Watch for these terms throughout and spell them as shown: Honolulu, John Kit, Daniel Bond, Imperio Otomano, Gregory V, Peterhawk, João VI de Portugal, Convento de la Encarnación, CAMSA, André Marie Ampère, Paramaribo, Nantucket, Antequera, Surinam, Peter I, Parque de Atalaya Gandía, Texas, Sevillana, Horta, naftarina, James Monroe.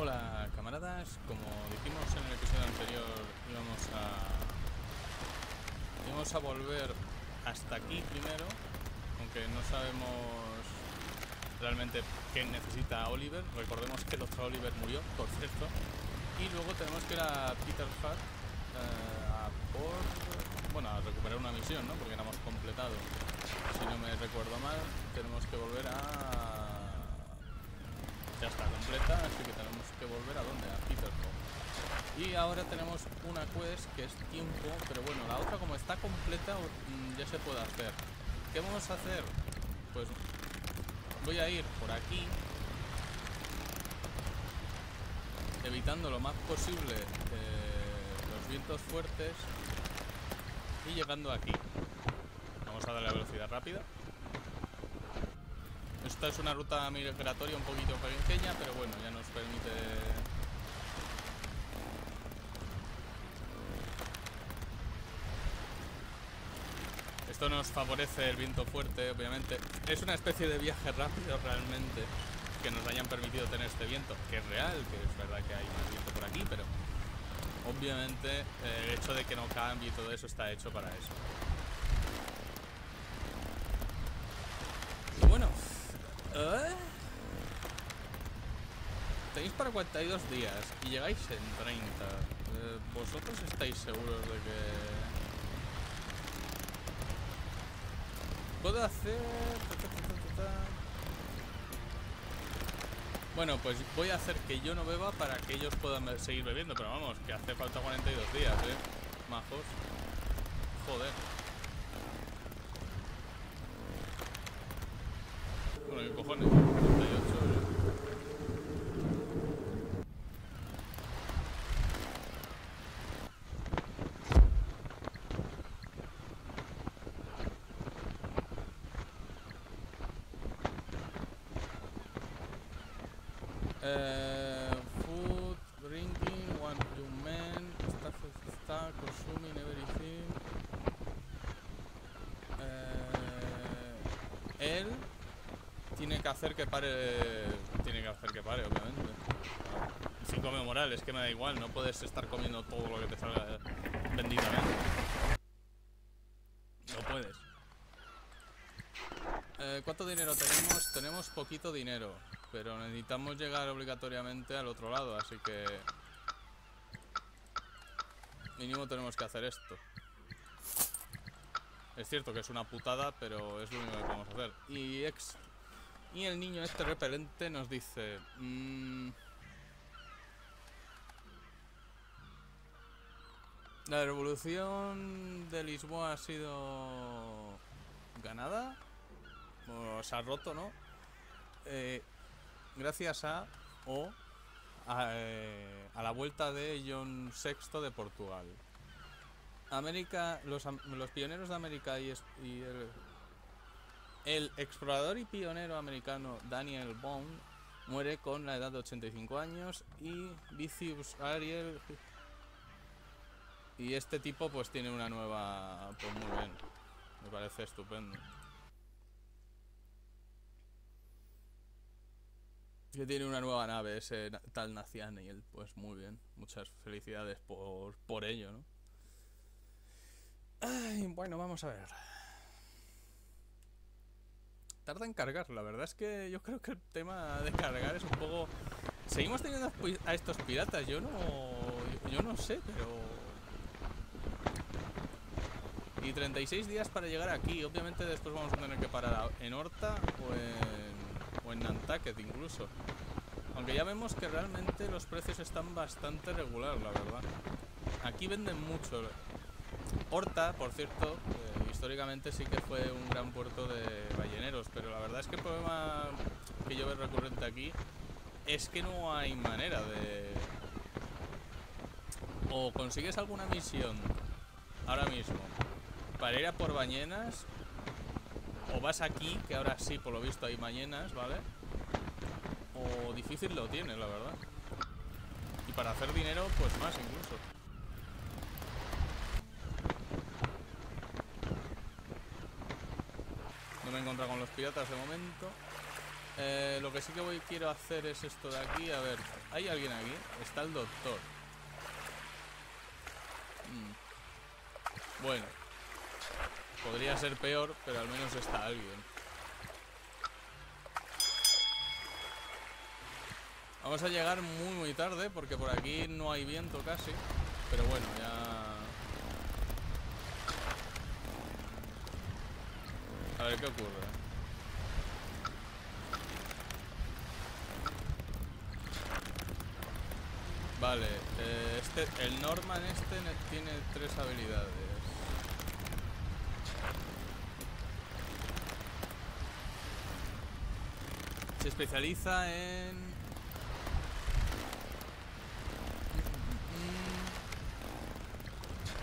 Hola camaradas, como dijimos en el episodio anterior íbamos a volver hasta aquí primero, aunque no sabemos realmente qué necesita Oliver. Recordemos que el otro Oliver murió, por cierto, y luego tenemos que ir a Peterhawk a recuperar una misión, ¿no? Porque la hemos completado, si no me recuerdo mal. Tenemos que volver a... ya está completa, así que tenemos que volver a dónde, a Peterhawk. Y ahora tenemos una quest que es tiempo, pero bueno, la otra como está completa ya se puede hacer. ¿Qué vamos a hacer? Pues voy a ir por aquí, evitando lo más posible los vientos fuertes y llegando aquí. Vamos a darle a velocidad rápida. Esta es una ruta migratoria un poquito pequeña, pero bueno, ya nos permite esto, nos favorece el viento fuerte. Obviamente es una especie de viaje rápido realmente, que nos hayan permitido tener este viento, que es real, que es verdad que hay más viento por aquí, pero obviamente el hecho de que no cambie y todo eso está hecho para eso. Y bueno, tenéis para 42 días y llegáis en 30. ¿Vosotros estáis seguros de que puedo hacer? Bueno, pues voy a hacer que yo no beba para que ellos puedan seguir bebiendo. Pero vamos, que hace falta 42 días, majos. Joder. Bueno, ¿qué cojones? 48, food, drinking, one to men, está consuming everything. Él tiene que hacer que pare. Tiene que hacer que pare, obviamente. Si come moral, es que me da igual. No puedes estar comiendo todo lo que te salga benditamente. No puedes. ¿Cuánto dinero tenemos? Tenemos poquito dinero, pero necesitamos llegar obligatoriamente al otro lado, así que mínimo tenemos que hacer esto. Es cierto que es una putada, pero es lo único que podemos hacer. Y el niño este repelente nos dice... la revolución de Lisboa ha sido... ganada. O se ha roto, ¿no? Gracias a la vuelta de João VI de Portugal. América, los pioneros de América y el explorador y pionero americano Daniel Bond muere con la edad de 85 años y Vicious Ariel. Y este tipo pues tiene una nueva... pues muy bien, me parece estupendo. Que tiene una nueva nave ese tal Nacian y él, pues muy bien. Muchas felicidades por ello, ¿no? Ay, bueno, vamos a ver. Tarda en cargar, la verdad es que yo creo que el tema de cargar es un poco... Seguimos teniendo a estos piratas, yo no sé, pero... Y 36 días para llegar aquí, obviamente después vamos a tener que parar en Horta o en Nantucket incluso. Aunque ya vemos que realmente los precios están bastante regular, la verdad. Aquí venden mucho. Horta, por cierto... históricamente sí que fue un gran puerto de balleneros, pero la verdad es que el problema que yo veo recurrente aquí es que no hay manera de... o consigues alguna misión ahora mismo para ir a por ballenas, o vas aquí, que ahora sí por lo visto hay ballenas, ¿vale? O difícil lo tienes, la verdad. Y para hacer dinero, pues más incluso. No me he encontrado con los piratas de momento. Lo que sí que quiero hacer es esto de aquí. A ver, ¿hay alguien aquí? Está el doctor. Bueno, podría ser peor, pero al menos está alguien. Vamos a llegar muy muy tarde porque por aquí no hay viento casi. Pero bueno, ya... A ver qué ocurre. Vale, el Norman este tiene 3 habilidades. Se especializa en...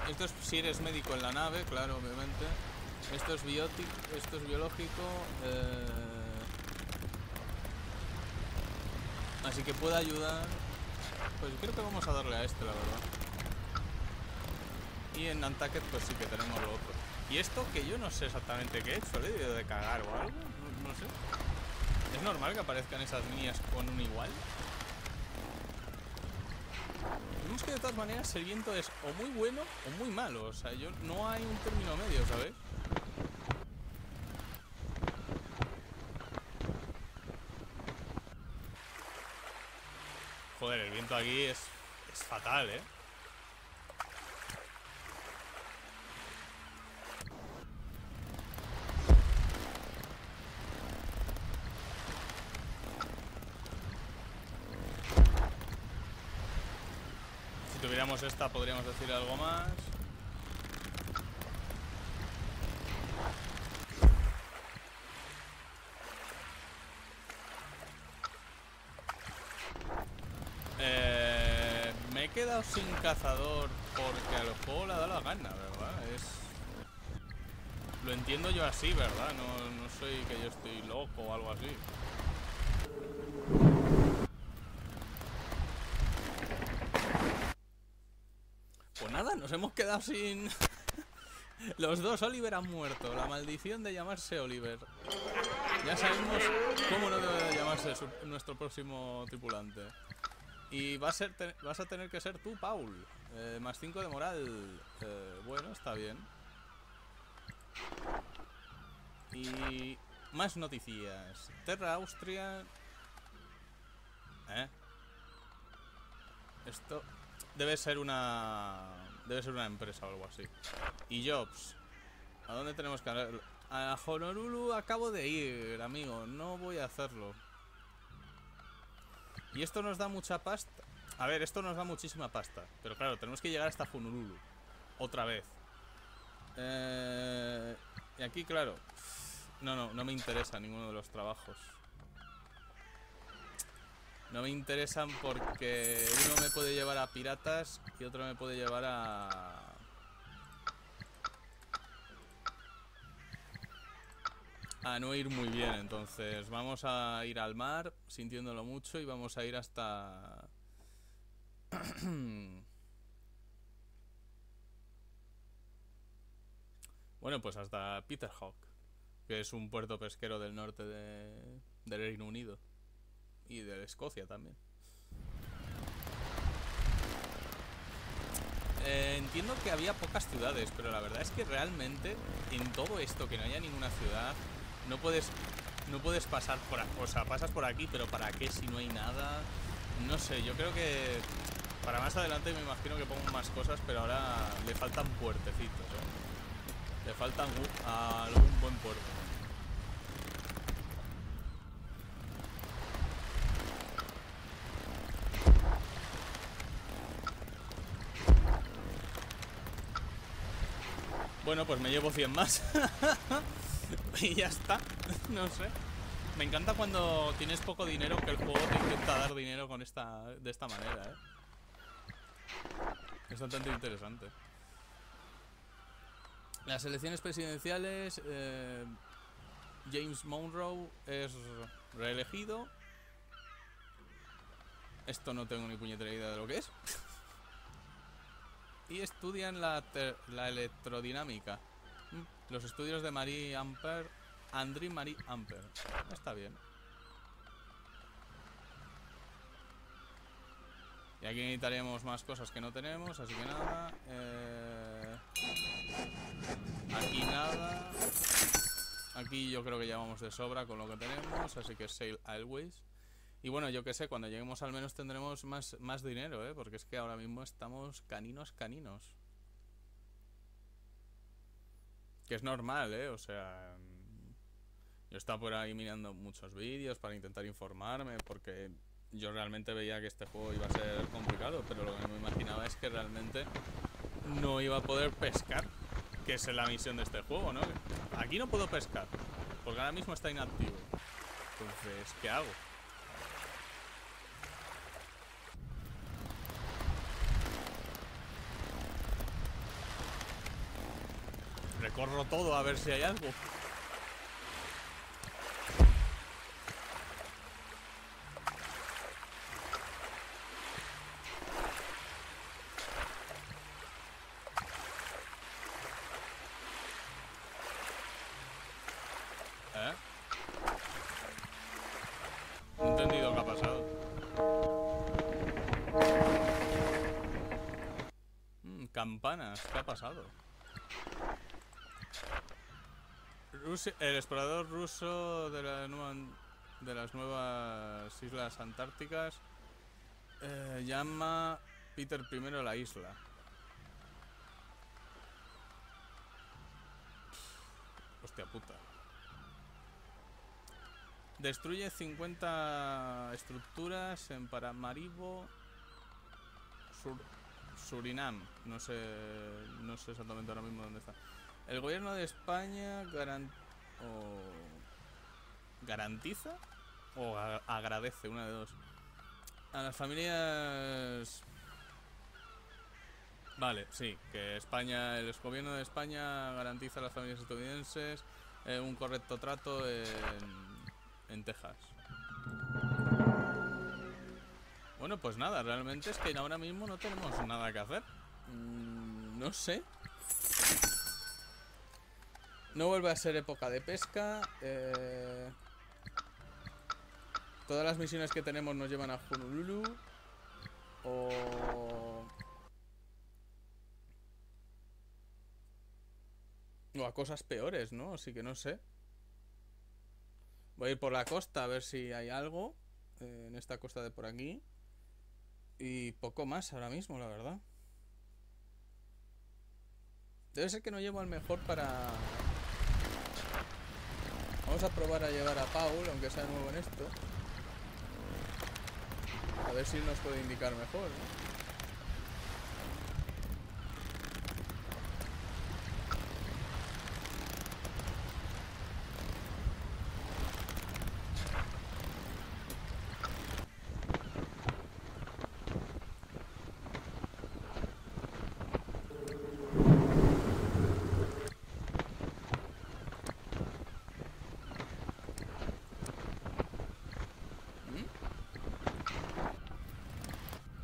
Esto es si eres médico en la nave, claro, obviamente. Esto es biótico, esto es biológico. Así que puede ayudar. Pues creo que vamos a darle a este, la verdad. Y en Nantucket pues sí que tenemos lo otro. Y esto que yo no sé exactamente qué he hecho, le he debido de cagar o algo, no sé. ¿Es normal que aparezcan esas líneas con un igual? Vemos que de todas maneras el viento es o muy bueno o muy malo, o sea, no hay un término medio, ¿sabes? Joder, el viento aquí es fatal, ¿eh? Si tuviéramos esta podríamos decir algo más. Me he quedado sin cazador porque al juego le da la gana, ¿verdad? Lo entiendo yo así, ¿verdad? No soy que yo estoy loco o algo así. Nada, nos hemos quedado sin... Los dos Oliver han muerto. La maldición de llamarse Oliver. Ya sabemos cómo no debe llamarse nuestro próximo tripulante. Y vas a tener que ser tú, Paul. Más 5 de moral. Bueno, está bien. Y... Más noticias. Terra Austria... Esto... Debe ser una empresa o algo así. Y Jobs, ¿a dónde tenemos que hablar? A Honolulu acabo de ir, amigo. No voy a hacerlo. Y esto nos da mucha pasta. A ver, esto nos da muchísima pasta. Pero claro, tenemos que llegar hasta Honolulu. Otra vez. Y aquí, claro. No me interesa ninguno de los trabajos. No me interesan porque uno me puede llevar a piratas y otro me puede llevar a... A no ir muy bien, entonces vamos a ir al mar, sintiéndolo mucho, y vamos a ir hasta... Bueno, pues hasta Peterhawk, que es un puerto pesquero del norte del Reino Unido. Y de Escocia también. Entiendo que había pocas ciudades, pero la verdad es que realmente en todo esto que no haya ninguna ciudad no puedes pasar por aquí. O sea, pasas por aquí, pero ¿para qué si no hay nada? No sé, yo creo que para más adelante me imagino que pongo más cosas, pero ahora le faltan puertecitos, ¿eh? Le faltan algún buen puerto. Bueno, pues me llevo 100 más. Y ya está. No sé. Me encanta cuando tienes poco dinero, que el juego te intenta dar dinero con de esta manera, ¿eh? Es bastante interesante. Las elecciones presidenciales... James Monroe es reelegido. Esto no tengo ni puñetera idea de lo que es. Y estudian la electrodinámica. Los estudios de André Marie Ampère. Está bien. Y aquí necesitaremos más cosas que no tenemos, así que nada. Aquí nada. Aquí yo creo que ya vamos de sobra con lo que tenemos, así que Sail Always. Y bueno, yo que sé, cuando lleguemos al menos tendremos más dinero, ¿eh? Porque es que ahora mismo estamos caninos. Que es normal, ¿eh? O sea, yo estaba por ahí mirando muchos vídeos para intentar informarme, porque yo realmente veía que este juego iba a ser complicado, pero lo que no me imaginaba es que realmente no iba a poder pescar, que es la misión de este juego, ¿no? Aquí no puedo pescar, porque ahora mismo está inactivo. Entonces, ¿qué hago? Recorro todo a ver si hay algo. No he entendido qué ha pasado. Campanas, ¿qué ha pasado? El explorador ruso de las nuevas islas antárticas llama Peter I a la isla. Hostia puta. Destruye 50 estructuras en Paramaribo, Surinam. No sé exactamente ahora mismo dónde está. El gobierno de España garantiza o agradece, una de dos, a las familias. Vale, sí, que España, el gobierno de España garantiza a las familias estadounidenses un correcto trato en Texas. Bueno, pues nada, realmente es que ahora mismo no tenemos nada que hacer. No sé. No vuelve a ser época de pesca. Todas las misiones que tenemos nos llevan a Honolulu. O a cosas peores, ¿no? Así que no sé. Voy a ir por la costa a ver si hay algo. En esta costa de por aquí. Y poco más ahora mismo, la verdad. Debe ser que no llevo al mejor para... Vamos a probar a llevar a Paul, aunque sea nuevo en esto. A ver si nos puede indicar mejor, ¿no?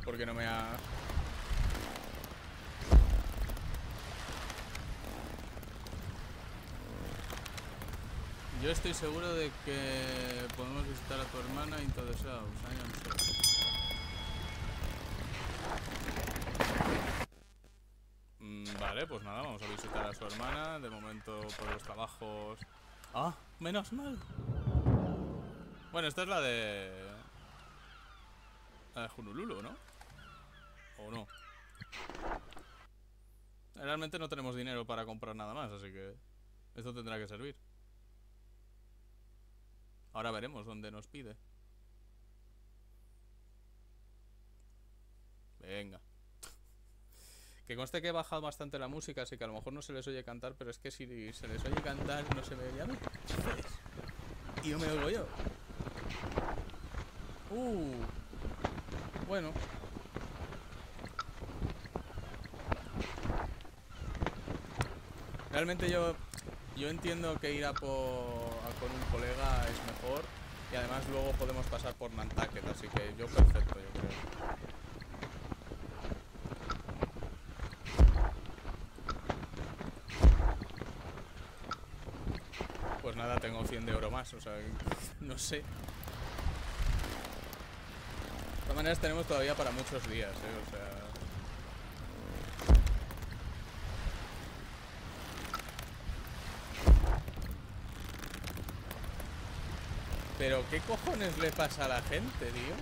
Porque no me ha... Yo estoy seguro de que podemos visitar a tu hermana en Texas. Vale, pues nada, vamos a visitar a su hermana. De momento, por los trabajos... ¡Ah! ¡Menos mal! Bueno, esta es la de... Honolulu, ¿no? ¿O no? Realmente no tenemos dinero para comprar nada más, así que esto tendrá que servir. Ahora veremos dónde nos pide. Venga. Que conste que he bajado bastante la música, así que a lo mejor no se les oye cantar, pero es que si se les oye cantar no se me oye a mí. Y no me oigo yo. Bueno. Realmente yo entiendo que ir con un colega es mejor. Y además luego podemos pasar por Nantucket, así que yo perfecto, yo creo. Pues nada, tengo 100 de oro más, o sea, no sé. todas maneras tenemos todavía para muchos días, o sea... Pero ¿qué cojones le pasa a la gente, tío?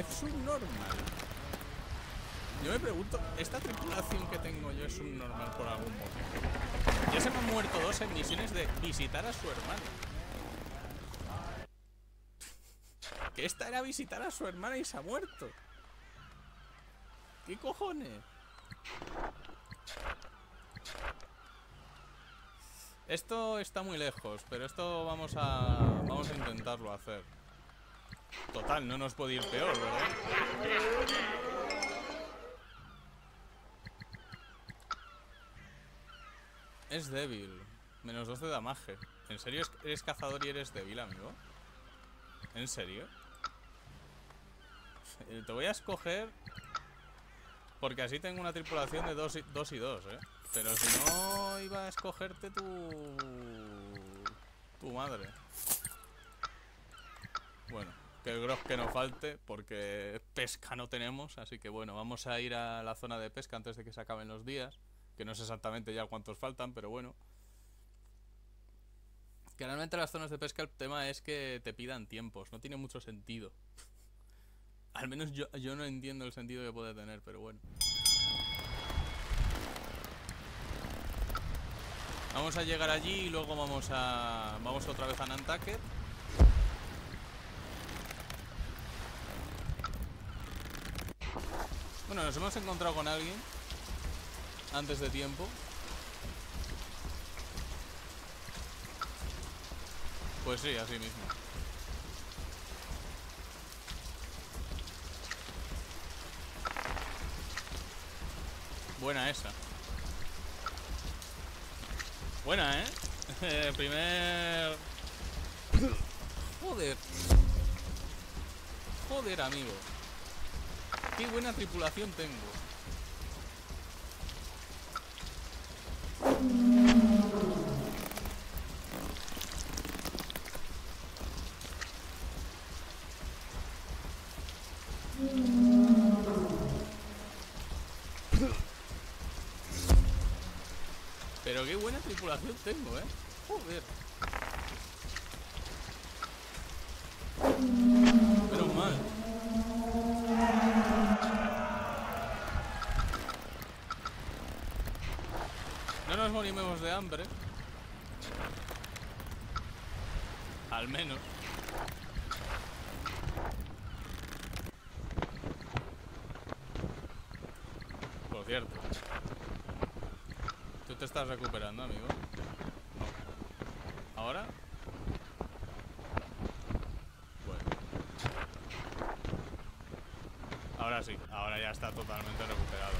Es subnormal. Yo me pregunto, ¿esta tripulación que tengo yo es subnormal por algún motivo? Ya se me han muerto dos en misiones de visitar a su hermana. Que esta era visitar a su hermana y se ha muerto. ¿Qué cojones? Esto está muy lejos, pero esto vamos a intentarlo hacer. Total, no nos puede ir peor, ¿verdad? Es débil. Menos 12 de damage. ¿En serio eres cazador y eres débil, amigo? ¿En serio? Te voy a escoger... Porque así tengo una tripulación de 2 y 2, ¿eh? Pero si no, iba a escogerte tu madre. Bueno, que el grog que no falte, porque pesca no tenemos. Así que bueno, vamos a ir a la zona de pesca antes de que se acaben los días. Que no sé exactamente ya cuántos faltan, pero bueno. Que realmente las zonas de pesca el tema es que te pidan tiempos. No tiene mucho sentido. Al menos yo no entiendo el sentido que puede tener, pero bueno. Vamos a llegar allí y luego vamos otra vez a Nantucket. Bueno, nos hemos encontrado con alguien antes de tiempo. Pues sí, así mismo. Buena esa. Buena, ¿eh? Primer... Joder. Joder, amigo. Qué buena tripulación tengo. Pero qué buena tripulación tengo, ¿eh? Joder. Menos mal. No nos morimos de hambre. Al menos. Por cierto. ¿Tú te estás recuperando, amigo? No. ¿Ahora? Bueno. Ahora sí, ahora ya está totalmente recuperado,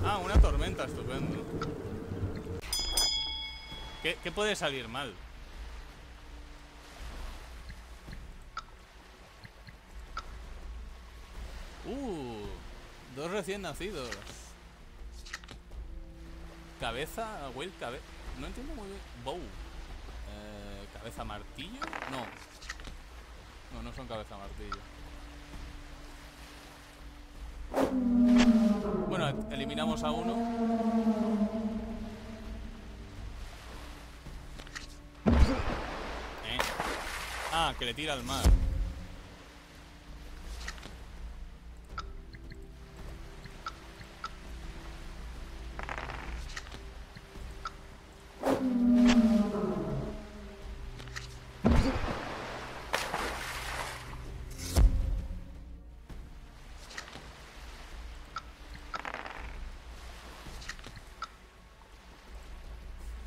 vale. Ah, una tormenta, estupendo. ¿Qué puede salir mal? Dos recién nacidos. Cabeza, Will, cabeza. No entiendo muy bien. Bow. ¿Cabeza martillo? No. No, no son cabeza martillo. Bueno, eliminamos a uno. Ah, que le tira al mar.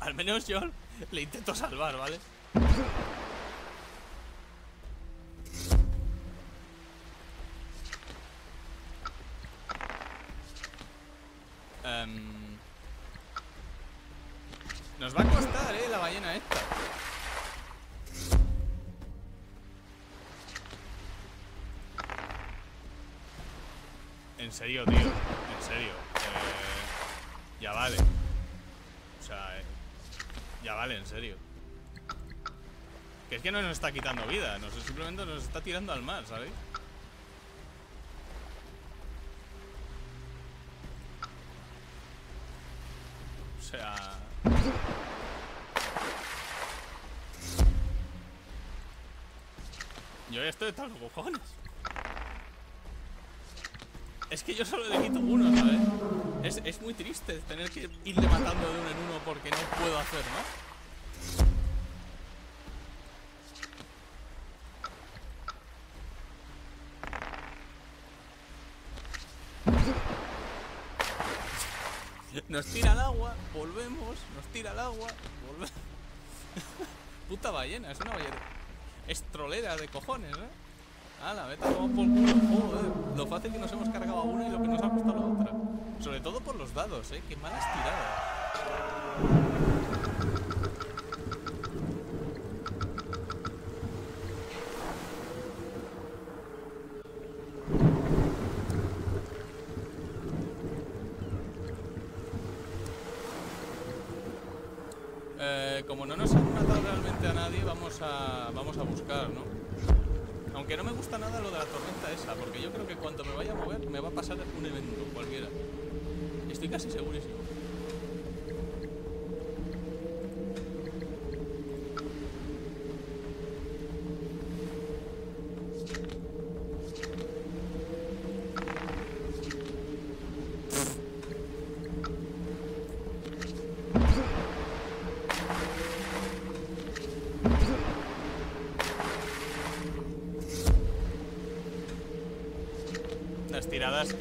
Al menos yo le intento salvar, ¿vale? Nos va a costar, la ballena esta. En serio, tío. En serio. Ya vale. sea, ya vale, en serio. Que es que no nos está quitando vida, simplemente nos está tirando al mar, ¿sabéis? O sea... yo ya estoy de tal cojones. Es que yo solo le quito uno, ¿sabes? Es muy triste tener que irle matando de uno en uno porque no puedo hacer más. Nos tira al agua, volvemos, nos tira al agua, volvemos. Puta ballena, es una ballena. Es trolera de cojones, ¿eh? ¡Hala, vete, vamos por culo! Joder, lo fácil que nos hemos cargado a una y lo que nos ha costado la otra. Sobre todo por los dados, ¡eh! ¡Qué malas tiradas! Como no nos han matado realmente a nadie, vamos a buscar, ¿no? Aunque no me gusta nada lo de la tormenta esa, porque yo creo que cuando me vaya a mover me va a pasar un evento cualquiera. Estoy casi segurísimo.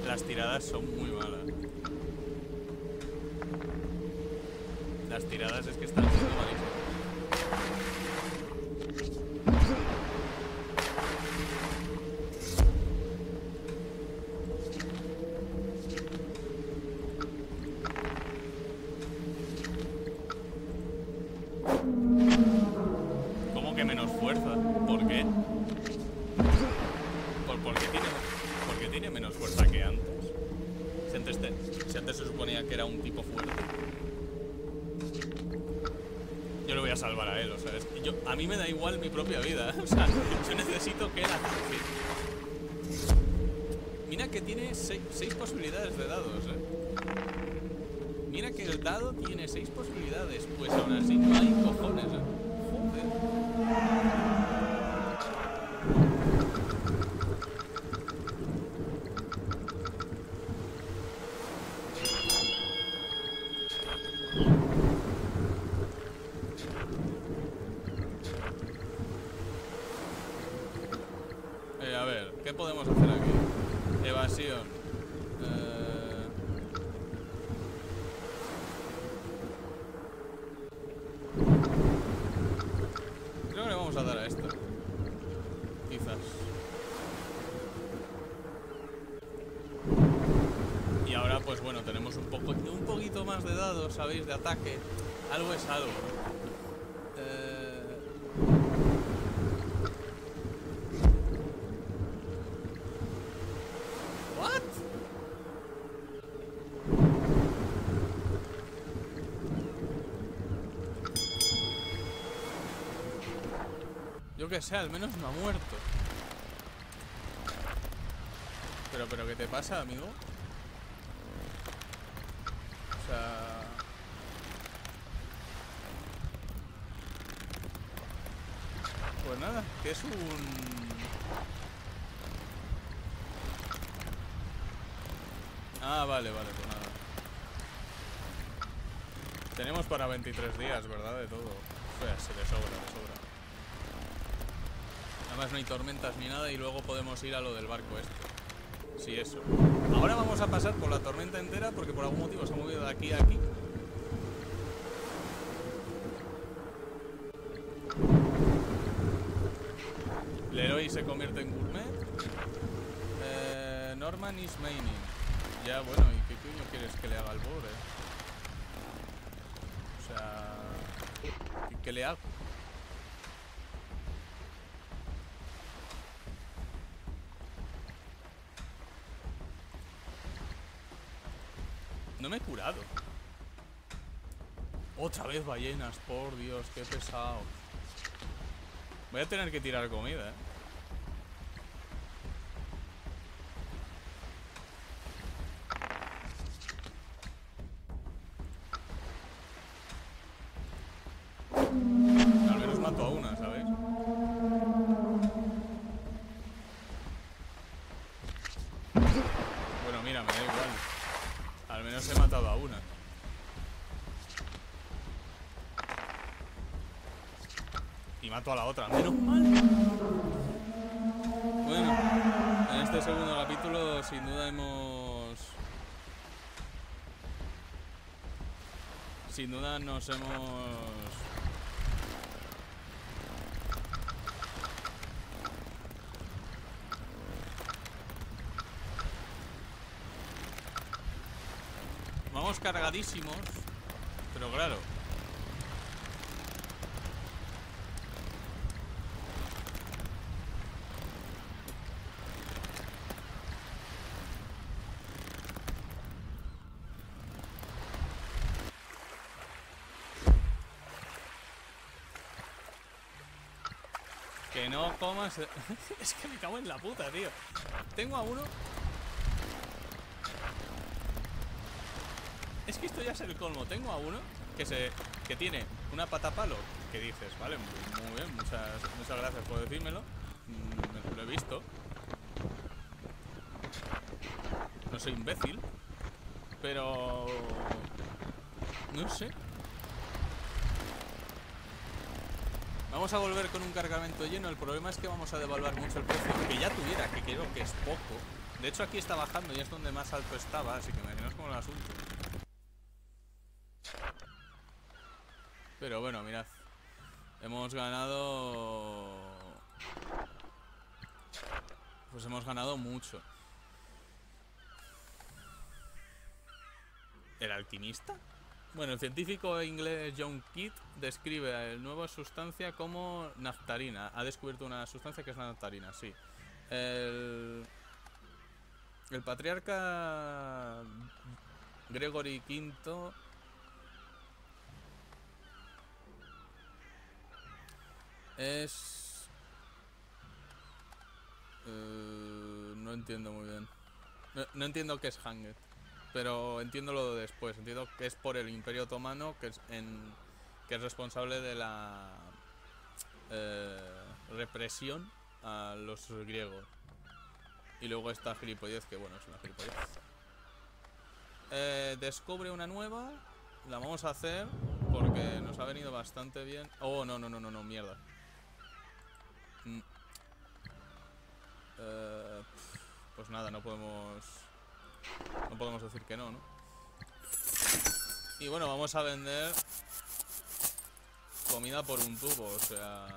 Las tiradas son muy malas. Las tiradas es que están siendo malísimas. ¿Cómo que menos fuerza? ¿Por qué? Porque tiene menos fuerza que antes. Si antes se suponía que era un tipo fuerte. Yo le voy a salvar a él, o sea, a mí me da igual mi propia vida, o sea, yo necesito que él ataque. Mira que tiene 6 posibilidades de dados, Mira que el dado tiene 6 posibilidades, pues aún así no hay cojones, Joder. ¿Qué podemos hacer aquí? Evasión. Creo que le vamos a dar a esto. Quizás. Y ahora, pues bueno, tenemos un poquito más de dados, ¿sabéis? De ataque. Algo es algo. Que sea, al menos no ha muerto. Pero, ¿qué te pasa, amigo? O sea... pues nada, que es un... ah, vale, pues nada. Tenemos para 23 días, ¿verdad? De todo. O sea, se le sobra, Además no hay tormentas ni nada y luego podemos ir a lo del barco este. Sí, eso. Ahora vamos a pasar por la tormenta entera porque por algún motivo se ha movido de aquí a aquí. Leroy se convierte en gourmet. Norman is Maining. Ya, bueno, ¿y qué coño quieres que le haga al pobre? O sea... ¿qué le hago? No me he curado. Otra vez ballenas, por Dios, qué pesado. Voy a tener que tirar comida, ¿eh? Al menos mato a una, ¿sabéis? Bueno, mira, me da igual. Al menos he matado a una. Y mato a la otra, menos mal. Bueno, en este segundo capítulo sin duda hemos... Sin duda nos hemos... Vamos cargadísimos, pero claro. Que no comas... Es que me cago en la puta, tío. Tengo a uno... Es que esto ya es el colmo. Tengo a uno que tiene una pata palo. Que dices, vale, muy bien, muchas gracias por decírmelo. Lo he visto. No soy imbécil. Pero... No sé. Vamos a volver con un cargamento lleno. El problema es que vamos a devaluar mucho el precio. Que ya tuviera, que creo que es poco. De hecho aquí está bajando y es donde más alto estaba. Así que imaginaos cómo el asunto. Pero bueno, mirad. Hemos ganado... Pues hemos ganado mucho. ¿El alquimista? Bueno, el científico inglés John Kit describe a la nueva sustancia como naftarina. Ha descubierto una sustancia que es la naftarina, sí. El patriarca Gregory V es... no entiendo muy bien. No entiendo qué es Hanget. Pero entiendo lo de después. Entiendo que es por el Imperio Otomano, que es responsable de la represión a los griegos. Y luego está gilipollez, que bueno, es una gilipollez. Descubre una nueva. La vamos a hacer porque nos ha venido bastante bien. Oh, no, mierda. Pues nada, no podemos... No podemos decir que no, ¿no? Y bueno, vamos a vender comida por un tubo, o sea...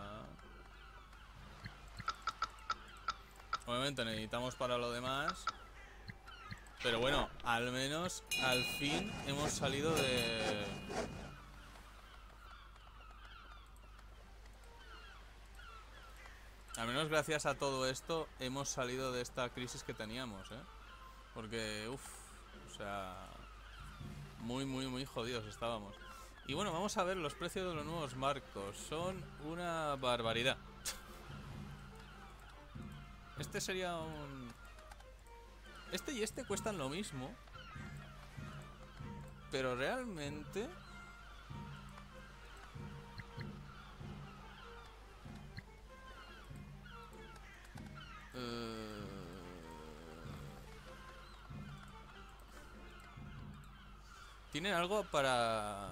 Obviamente necesitamos para lo demás. Pero bueno, al menos, al fin, hemos salido de... Al menos gracias a todo esto hemos salido de esta crisis que teníamos, ¿eh? Porque, uff, o sea, muy jodidos estábamos. Y bueno, vamos a ver los precios de los nuevos barcos. Son una barbaridad. Este sería un... Este y este cuestan lo mismo. Pero realmente... Tienen algo para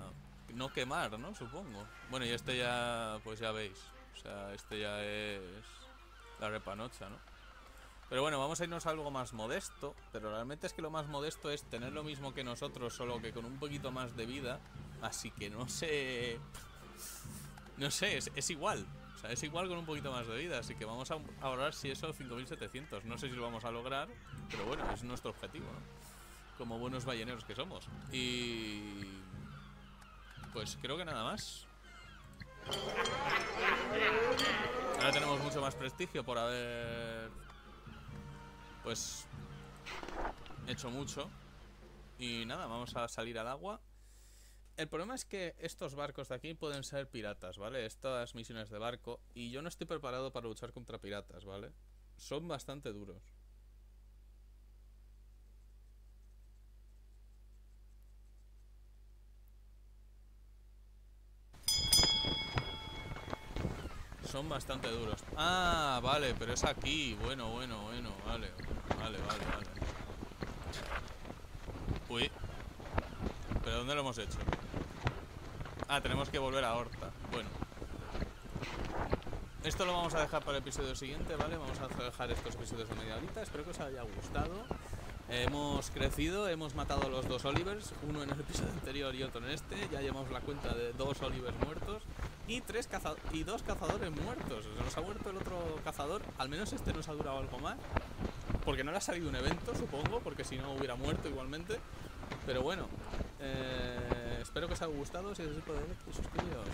no quemar, ¿no? Supongo. Bueno, y este ya, pues ya veis. O sea, este ya es la repanocha, ¿no? Pero bueno, vamos a irnos a algo más modesto. Pero realmente es que lo más modesto es tener lo mismo que nosotros, solo que con un poquito más de vida. Así que no sé... No sé, es igual. O sea, es igual con un poquito más de vida. Así que vamos a ahorrar, si eso, 5.700. No sé si lo vamos a lograr, pero bueno, es nuestro objetivo, ¿no? Como buenos balleneros que somos. Y... Pues creo que nada más. Ahora tenemos mucho más prestigio por haber... Pues... hecho mucho. Y nada, vamos a salir al agua. El problema es que estos barcos de aquí pueden ser piratas, ¿vale? Estas misiones de barco. Y yo no estoy preparado para luchar contra piratas, ¿vale? Son bastante duros. Son bastante duros. Ah, vale, pero es aquí. Bueno, bueno, bueno, vale. Vale, vale, vale. Uy. ¿Pero dónde lo hemos hecho? Ah, tenemos que volver a Horta. Bueno. Esto lo vamos a dejar para el episodio siguiente, ¿vale? Vamos a dejar estos episodios de media horita. Espero que os haya gustado. Hemos crecido, hemos matado a los dos Olivers. Uno en el episodio anterior y otro en este. Ya llevamos la cuenta de 2 Olivers muertos. Y 2 cazadores muertos. Nos ha muerto el otro cazador. Al menos este nos ha durado algo más. Porque no le ha salido un evento, supongo. Porque si no hubiera muerto igualmente. Pero bueno. Espero que os haya gustado. Si os es el poder, suscribiros.